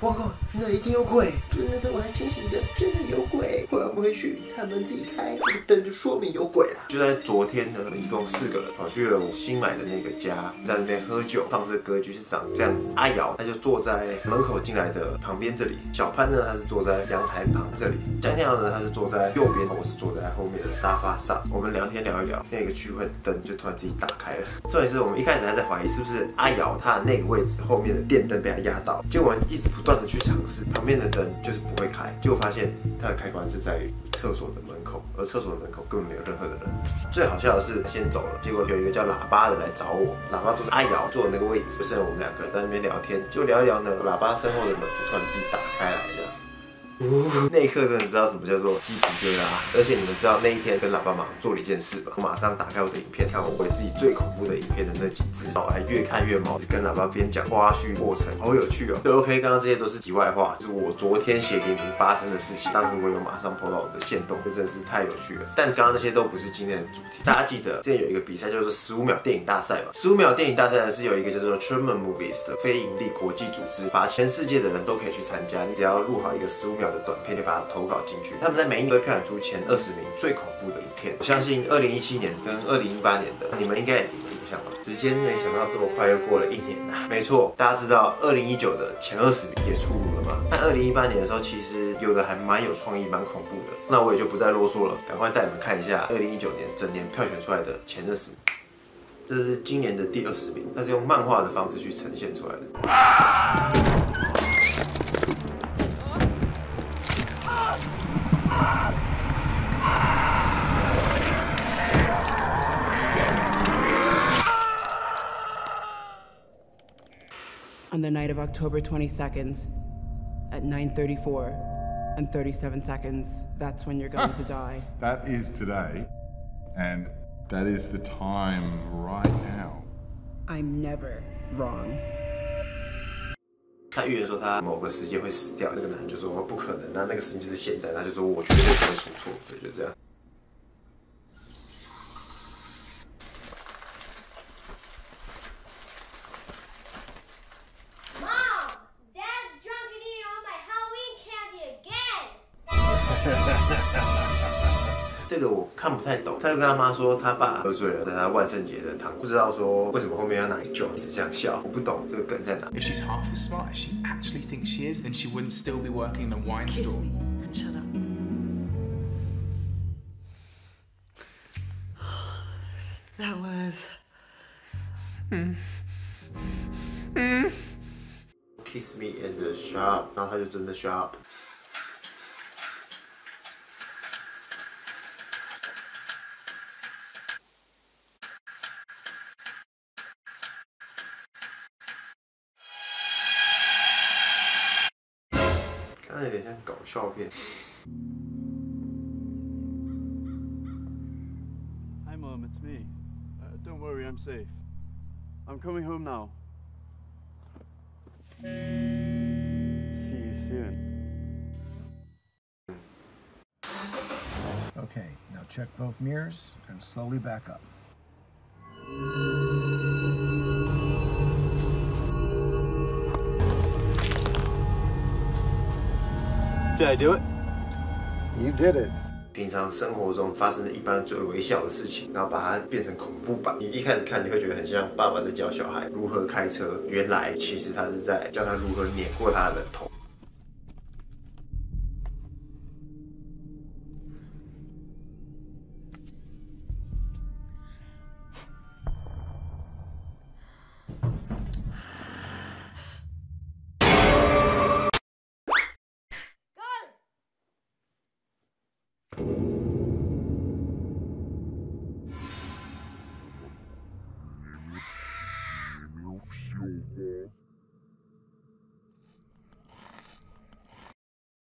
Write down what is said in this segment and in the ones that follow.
报告，那一定有鬼！昨天的我还清醒着，真的有鬼。我要不回去，他们自己开，那个灯就说明有鬼了。就在昨天呢，我们一共4个人跑去了我新买的那个家，在那边喝酒。放肆格局是长这样子，阿瑶他就坐在门口进来的旁边这里，小潘呢他是坐在阳台旁这里，江天瑶呢他是坐在右边，我是坐在后面的沙发上。我们聊天聊一聊，那个聚会的灯就突然自己打开了。重点是我们一开始还在怀疑是不是阿瑶他的那个位置后面的电灯被他压到，结果我们一直不断的去尝试，旁边的灯就是不会开，结果发现它的开关是在厕所的门口，而厕所的门口根本没有任何的人。最好笑的是先走了，结果有一个叫喇叭的来找我，喇叭坐在阿瑶坐的那个位置，就剩我们2个在那边聊天，就聊一聊呢，喇叭身后的门就突然自己打开来了。那一刻真的知道什么叫做鸡皮疙瘩，而且你们知道那一天跟喇叭忙做了一件事吧？我马上打开我的影片，看我自己最恐怖的影片的那几支，我还越看越毛，跟喇叭边讲花絮过程，好有趣哦。对 ，OK， 刚刚这些都是题外话，就是我昨天写给你们发生的事情，当时我有马上 po 到我的限动，就真的是太有趣了。但刚刚那些都不是今天的主题，大家记得之前有一个比赛叫做15秒电影大赛嘛，15秒电影大赛呢是有一个叫做 Truman Movies 的非盈利国际组织发起，全世界的人都可以去参加，你只要录好一个15秒。的短片就把它投稿进去，他们在每一堆票选出前20名最恐怖的影片。我相信2017年跟2018年的你们应该也有印象吧？时间没想到这么快又过了1年啦。没错，大家知道2019的前20名也出炉了嘛？但2018年的时候，其实有的还蛮有创意、蛮恐怖的。那我也就不再啰嗦了，赶快带你们看一下2019年整年票选出来的前20名。这是今年的第20名，那是用漫画的方式去呈现出来的。On the night of October 22nd, at 9:34 and 37 seconds, that's when you're going to die. That is today, and that is the time right now. I'm never wrong. 他预言说他某个时间会死掉，那个男人就说不可能，那那个时间就是现在，他就说我绝对不会出错，对，就这样。Mom, Dad's drunk and eating all my Halloween candy again. 这个我看不太懂，他就跟他妈说他爸喝醉了，在他万圣节的堂，不知道说为什么后面要拿酒子这样笑，我不懂这个梗在哪。If she's half as smart as she actually thinks she is, then she wouldn't still be working in a wine store. Kiss me and shut up. That was. Kiss me and shut up. 然后他就真的 shut up。那有点像搞笑片。Hi, Mom, it's me. Don't worry, I'm safe. I'm coming home now. See you soon. Okay, now check both mirrors and slowly back up. Did I do it? You did it. 平常生活中发生的一般最微小的事情，然后把它变成恐怖版。你一开始看，你会觉得很像爸爸在教小孩如何开车，原来其实他是在教他如何碾过他的人头。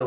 这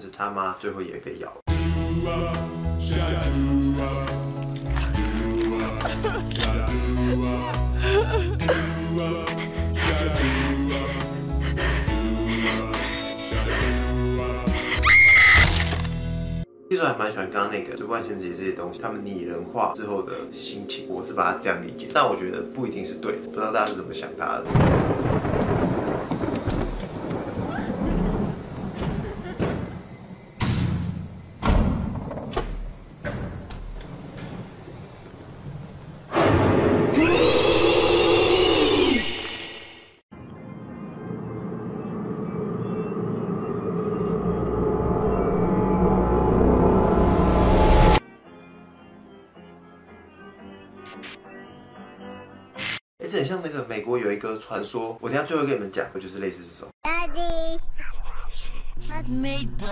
能是他妈最后也被咬了。其实我还蛮喜欢刚刚那个就外星人这些东西，他们拟人化之后的心情，我是把它这样理解，但我觉得不一定是对的，不知道大家是怎么想它的。 这很像那个美国有一个传说，我等下最后跟你们讲，就是类似这种。Daddy, let me go.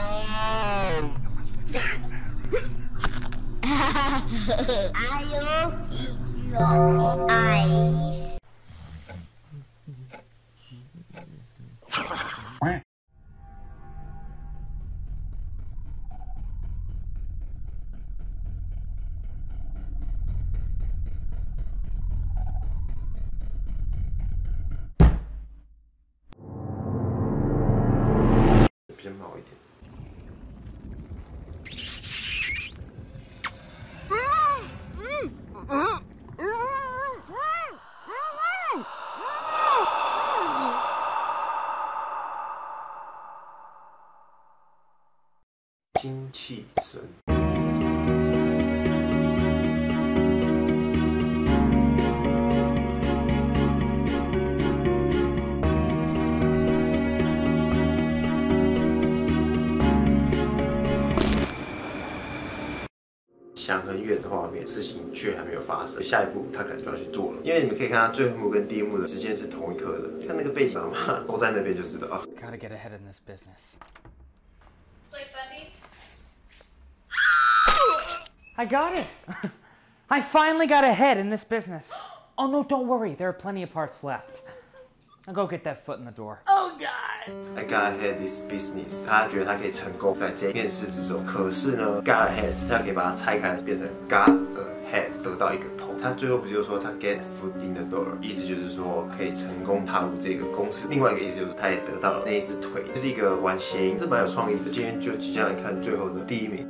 I'll eat your eyes. 好一点。精气神。想很远的画面，事情却还没有发生，下一步他可能就要去做了。因为你们可以看他最后一幕跟第一幕的时间是同一刻的，看那个背景嘛，都在那边就知道啊。Gotta get ahead in this business. Play funny. I got it. I finally got ahead in this business. Oh no, don't worry. There are plenty of parts left. I'll go get that foot in the door. Oh God. I got ahead this business. 他觉得他可以成功在这件事之中，可是呢 ，got ahead， 他可以把它拆开来变成 got ahead， 得到一个头。他最后不就是说他 get foot in the door， 意思就是说可以成功踏入这个公司。另外一个意思就是他也得到了那一只腿，这是一个玩谐音，这蛮有创意的。今天就即将来看最后的第一名。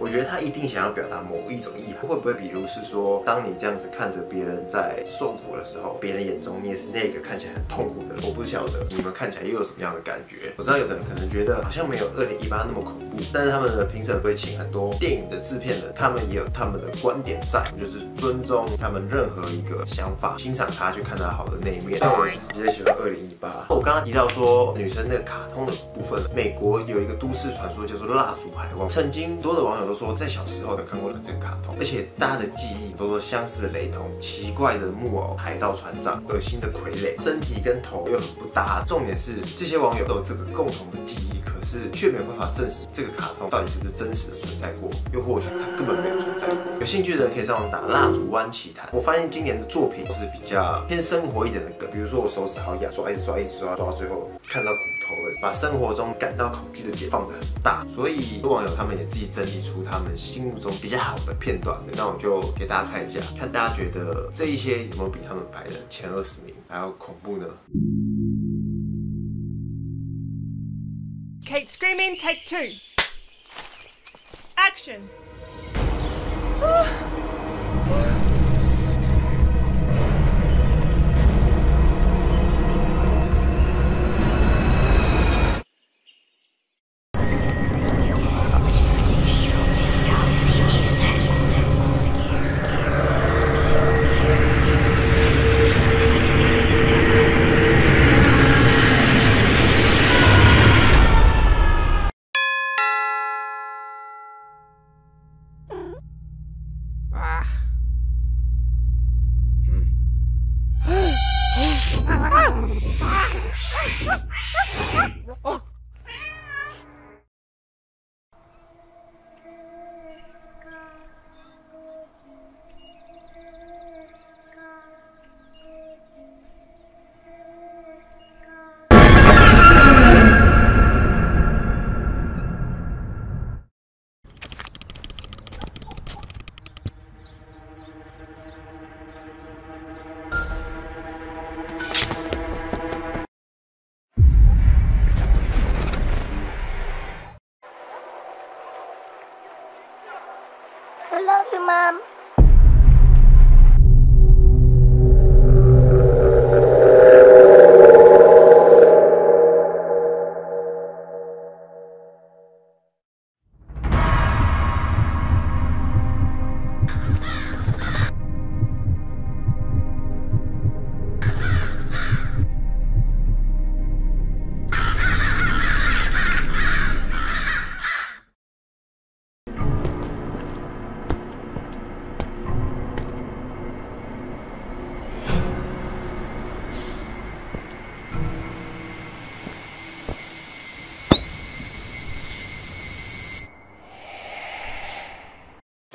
我觉得他一定想要表达某一种意涵，会不会比如是说，当你这样子看着别人在受苦的时候，别人眼中你也是那个看起来很痛苦的人。我不晓得你们看起来又有什么样的感觉。我知道有的人可能觉得好像没有2018那么恐怖，但是他们的评审会请很多电影的制片人，他们也有他们的观点在，就是尊重他们任何一个想法，欣赏他，去看他好的那一面。但我是比较喜欢2018。我刚刚提到说女生那个卡通的部分，美国有一个都市传说叫做蜡烛海王，曾经多的网友。 都说在小时候有看过这个卡通，而且大家的记忆都说相似雷同。奇怪的木偶、海盗船长、恶心的傀儡，身体跟头又很不搭。重点是这些网友都有这个共同的记忆，可是却没有办法证实这个卡通到底是不是真实的存在过，又或许它根本没有存在过。有兴趣的人可以上网打《蜡烛湾奇谭》。我发现今年的作品都是比较偏生活一点的梗，比如说我手指好痒，抓一直抓，一直抓，抓到最后看到骨头了，把生活中感到恐惧的点放得很大，所以网友他们也自己整理出 他们心目中比较好的片段，那我就给大家看一下，看大家觉得这一些有没有比他们排的前20名还要恐怖呢 ？Kate screaming, take two, action. 啊 I love you, Mom.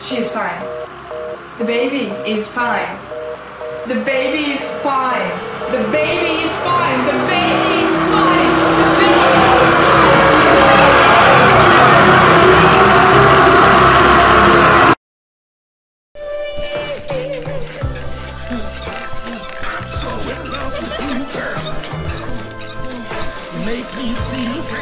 She is fine. The baby is fine. The baby is fine. The baby is fine. The baby is fine. The baby is fine. I'm so in love with you, girl. You make me feel bad.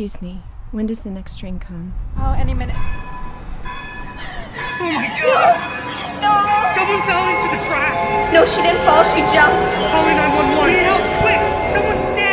Excuse me, when does the next train come? Oh, any minute. Oh my God! No! Someone fell into the tracks! No, she didn't fall, she jumped! Call 911! Need help, quick! Someone's dead!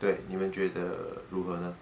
对，你们觉得如何呢？